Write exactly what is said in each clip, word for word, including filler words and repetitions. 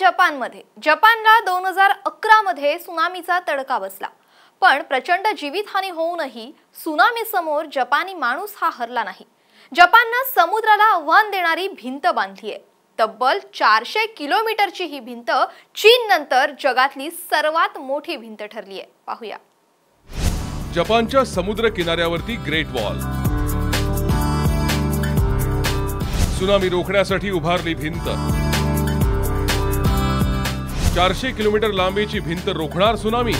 जपानमध्ये जपानला दोन हजार अकरा मध्ये सुनामीचा तडका बसला, पण प्रचंड जीवितहानी होऊनही सुनामीसमोर जपानी माणूस हा हरला नाही। जपानने समुद्राला आव्हान देणारी भिंत बांधली आहे। तब्बल चारशे किलोमीटरची ही भिंत चीन नंतर जगातली सर्वात मोठी भिंत ठरली आहे। पाहूया जपानच्या समुद्र किनाऱ्यावरती ग्रेट वॉल, सुनामी रोखण्यासाठी उभारली भिंत। चारशे किलोमीटर लांबीची भिंत रोखणार सुनामी।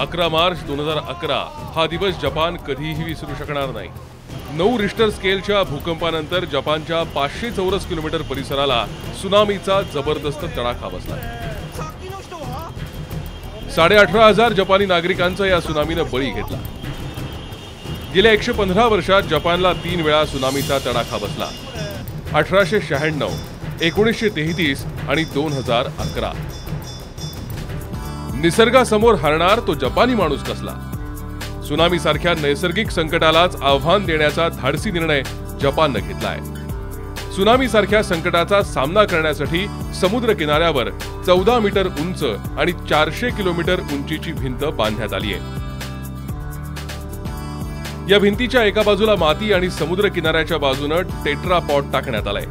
अकरा मार्च दोन हजार अकरा हा दिवस जपान कधीही विसरू शकणार नाही। नऊ रिश्टर स्केलच्या भूकंपानंतर जपानच्या पाचशे चौरस किलोमीटर परिसराला सुनामीचा जबरदस्त तडाखा बसला। साडे अठरा हजार जपानी नागरिकांचा या सुनामीने बळी घेतला। गेल्या एकशे पंधरा वर्षात जपानला तीन वेळा सुनामीचा तडाखा बसला, अठराशे शहाण्णव, एकोणीसशे तेहतीस आणि दोन हजार अकरा। निसर्गासमोर हरणार तो जपानी माणूस कसला? सुनामी सारख्या नैसर्गिक संकटालाच आव्हान देण्याचा धाडसी निर्णय जपानने घेतलाय। सुनामी सारख्या संकटाचा सामना करण्यासाठी समुद्र किनाऱ्यावर चौदा मीटर उंच आणि चारशे किलोमीटर उंचीची भिंत बांधण्यात आली आहे। या भिंतीच्या एका बाजूला माती आणि समुद्र किनाऱ्याच्या बाजूने टेट्रापॉड टाकण्यात आलाय।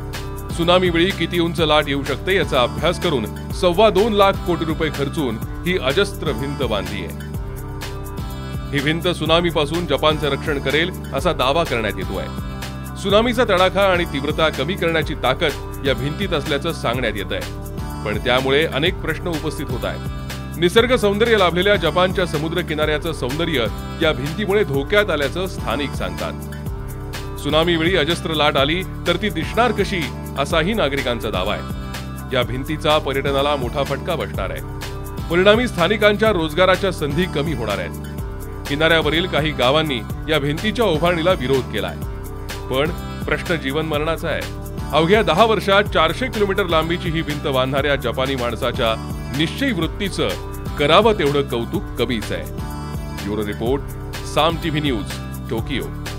सुनामी वेळी किती उंच लाट येऊ शकते याचा अभ्यास करून सव्वा दोन लाख कोटी रुपये खर्चून ही अजस्त्र भिंत बांधली आहे। ही भिंत सुनामीपासून जपानचं रक्षण करेल असा दावा करण्यात येतो आहे। सुनामीचा तडाखा आणि तीव्रता कमी करण्याची ताकद या भिंतीत असल्याचं सांगण्यात येत आहे, पण त्यामुळे अनेक प्रश्न उपस्थित होत आहेत। निसर्ग सौंदर्य लाभलेल्या जपानच्या समुद्र किनाऱ्याचं सौंदर्य या भिंतीमुळे धोक्यात आल्याचं स्थानिक सांगतात। सुनामीवेळी अजस्त्र लाट आली तर ती दिसणार कशी असाही नागरिकांचा दावा आहे। या भिंतीचा पर्यटनाला मोठा फटका बसणार आहे, परिणामी स्थानिकांच्या रोजगाराच्या संधी कमी होणार आहेत। किनाऱ्यावरील काही गावांनी या भिंतीच्या उभारणीला विरोध केलाय, पण प्रश्न जीवन मरणाचा आहे। अवघ्या दहा वर्षात चारशे किलोमीटर लांबीची ही भिंत बांधणाऱ्या जपानी माणसाच्या निश्चयी वृत्तीचं करावं तेवढं कौतुक कमीच आहे। Bureau report, Saam TV news, Tokyo.